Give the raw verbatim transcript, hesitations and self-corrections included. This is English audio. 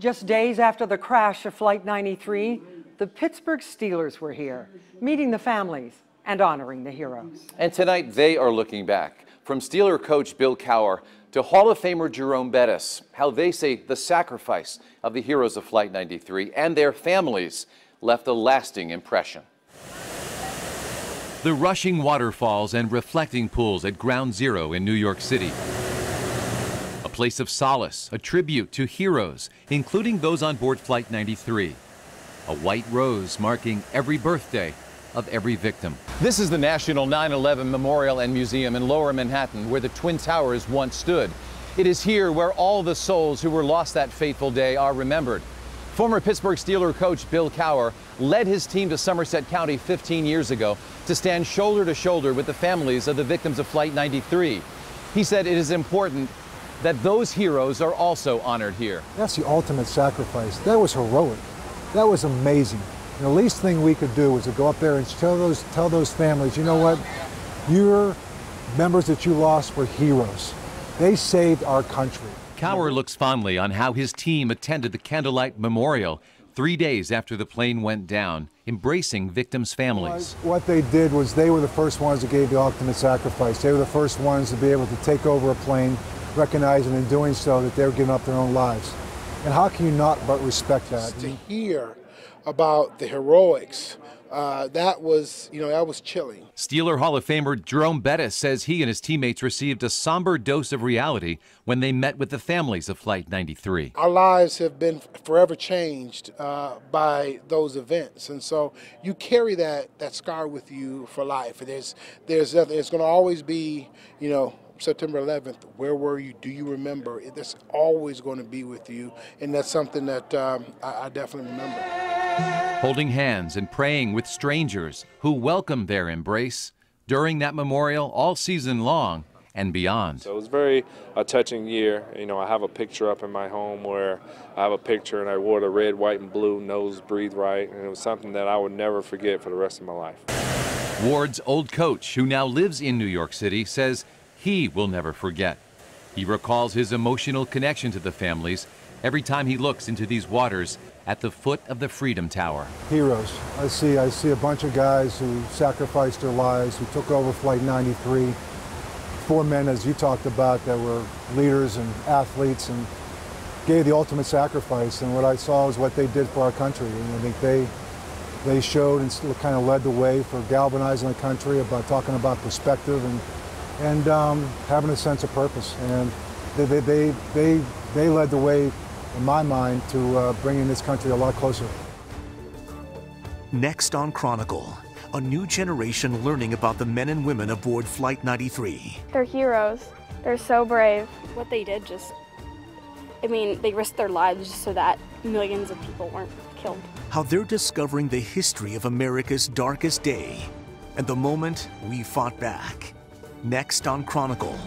Just days after the crash of Flight ninety-three, the Pittsburgh Steelers were here, meeting the families and honoring the heroes. And tonight they are looking back, from Steeler coach Bill Cowher to Hall of Famer Jerome Bettis, how they say the sacrifice of the heroes of Flight ninety-three and their families left a lasting impression. The rushing waterfalls and reflecting pools at Ground Zero in New York City. A place of solace, a tribute to heroes, including those on board Flight ninety-three. A white rose marking every birthday of every victim. This is the National nine eleven Memorial and Museum in Lower Manhattan, where the Twin Towers once stood. It is here where all the souls who were lost that fateful day are remembered. Former Pittsburgh Steeler coach Bill Cowher led his team to Somerset County fifteen years ago to stand shoulder to shoulder with the families of the victims of Flight ninety-three. He said it is important that those heroes are also honored here. That's the ultimate sacrifice. That was heroic. That was amazing. And the least thing we could do was to go up there and tell those, tell those families, you know what, your members that you lost were heroes. They saved our country. Cowher looks fondly on how his team attended the Candlelight Memorial three days after the plane went down, embracing victims' families. What they did was they were the first ones that gave the ultimate sacrifice. They were the first ones to be able to take over a plane, recognizing in doing so that they were giving up their own lives. And how can you not but respect that? To hear about the heroics, uh, that was, you know, that was chilling. Steeler Hall of Famer Jerome Bettis says he and his teammates received a somber dose of reality when they met with the families of Flight ninety-three. Our lives have been forever changed uh, by those events, and so you carry that that scar with you for life. And there's there's nothing, it's going to always be, you know, September eleventh, where were you? Do you remember? That's always going to be with you, and that's something that um, I, I definitely remember. Holding hands and praying with strangers who welcomed their embrace during that memorial all season long and beyond. So it was very a touching year. You know, I have a picture up in my home where I have a picture and I wore the red, white, and blue, nose, breathe right, and it was something that I would never forget for the rest of my life. Ward's old coach, who now lives in New York City, says he will never forget. He recalls his emotional connection to the families every time he looks into these waters at the foot of the Freedom Tower. Heroes. I see, I see a bunch of guys who sacrificed their lives, who took over Flight ninety-three. Four men, as you talked about, that were leaders and athletes and gave the ultimate sacrifice. And what I saw is what they did for our country. And I think they, they showed and still kind of led the way for galvanizing the country about talking about perspective and and um, having a sense of purpose. And they, they, they, they, they led the way, in my mind, to uh, bringing this country a lot closer. Next on Chronicle, a new generation learning about the men and women aboard Flight ninety-three. They're heroes. They're so brave. What they did just, I mean, they risked their lives just so that millions of people weren't killed. How they're discovering the history of America's darkest day and the moment we fought back. Next on Chronicle.